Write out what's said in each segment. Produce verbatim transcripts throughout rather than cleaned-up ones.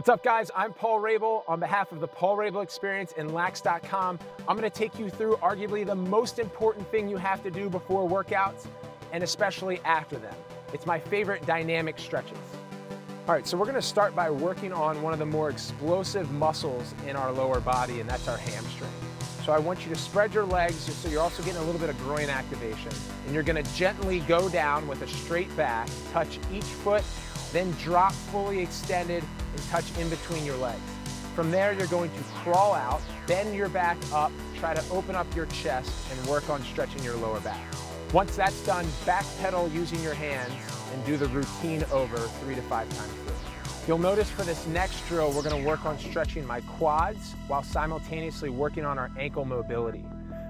What's up, guys? I'm Paul Rabil. On behalf of the Paul Rabil Experience and L A X dot com, I'm gonna take you through arguably the most important thing you have to do before workouts, and especially after them. It's my favorite dynamic stretches. All right, so we're gonna start by working on one of the more explosive muscles in our lower body, and that's our hamstring. So I want you to spread your legs, just so you're also getting a little bit of groin activation. And you're gonna gently go down with a straight back, touch each foot, then drop fully extended and touch in between your legs. From there, you're going to crawl out, bend your back up, try to open up your chest and work on stretching your lower back. Once that's done, backpedal using your hands and do the routine over three to five times through. You'll notice for this next drill, we're gonna work on stretching my quads while simultaneously working on our ankle mobility.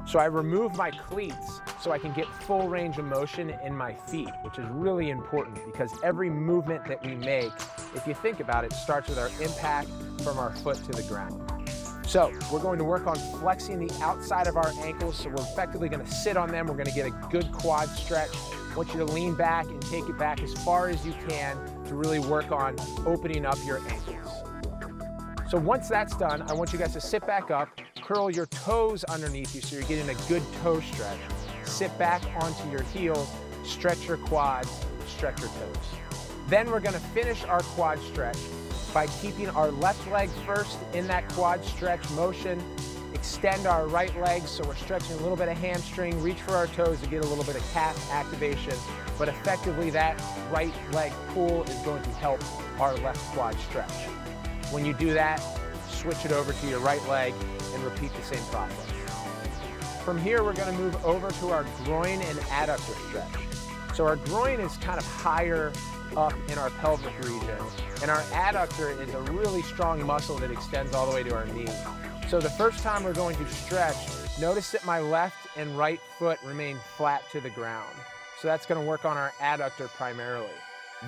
So I remove my cleats so I can get full range of motion in my feet, which is really important because every movement that we make, if you think about it, starts with our impact from our foot to the ground. So we're going to work on flexing the outside of our ankles. So we're effectively gonna sit on them. We're gonna get a good quad stretch. I want you to lean back and take it back as far as you can to really work on opening up your ankles. So once that's done, I want you guys to sit back up, curl your toes underneath you so you're getting a good toe stretch. Sit back onto your heels, stretch your quads, stretch your toes. Then we're gonna finish our quad stretch by keeping our left leg first in that quad stretch motion. Extend our right leg so we're stretching a little bit of hamstring, reach for our toes to get a little bit of calf activation, but effectively that right leg pull is going to help our left quad stretch. When you do that, switch it over to your right leg and repeat the same process. From here, we're gonna move over to our groin and adductor stretch. So our groin is kind of higher up in our pelvic region, and our adductor is a really strong muscle that extends all the way to our knee. So the first time we're going to stretch, notice that my left and right foot remain flat to the ground. So that's gonna work on our adductor primarily.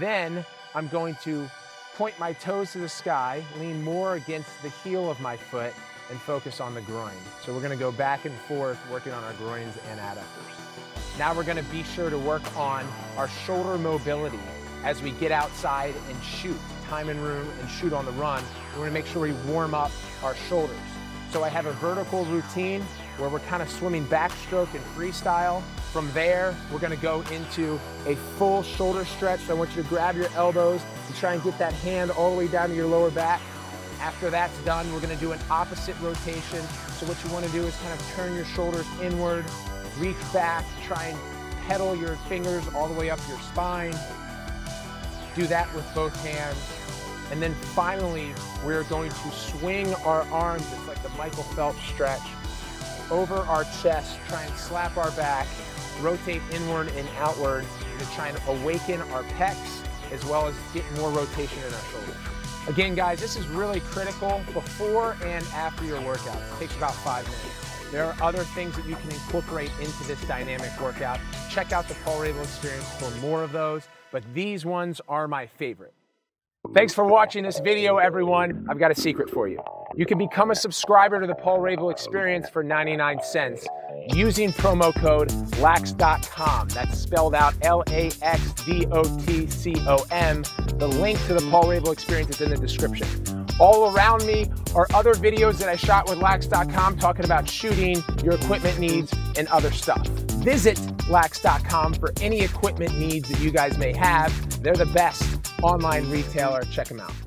Then I'm going to point my toes to the sky, lean more against the heel of my foot, and focus on the groin. So we're gonna go back and forth working on our groins and adductors. Now we're gonna be sure to work on our shoulder mobility as we get outside and shoot, time and room, and shoot on the run. We're gonna make sure we warm up our shoulders. So I have a vertical routine where we're kind of swimming backstroke and freestyle. From there, we're gonna go into a full shoulder stretch. So I want you to grab your elbows and try and get that hand all the way down to your lower back. After that's done, we're gonna do an opposite rotation. So what you wanna do is kind of turn your shoulders inward, reach back, try and pedal your fingers all the way up your spine. Do that with both hands. And then finally, we're going to swing our arms. It's like the Michael Phelps stretch over our chest, try and slap our back, rotate inward and outward to try and awaken our pecs as well as get more rotation in our shoulders. Again, guys, this is really critical before and after your workout. It takes about five minutes. There are other things that you can incorporate into this dynamic workout. Check out the Paul Rabil Experience for more of those, but these ones are my favorite. Thanks for watching this video, everyone. I've got a secret for you. You can become a subscriber to the Paul Rabil Experience for ninety-nine cents using promo code L A X dot com. That's spelled out L A X dot com. The link to the Paul Rabil Experience is in the description. All around me are other videos that I shot with L A X dot com talking about shooting, your equipment needs, and other stuff. Visit L A X dot com for any equipment needs that you guys may have. They're the best online retailer. Check them out.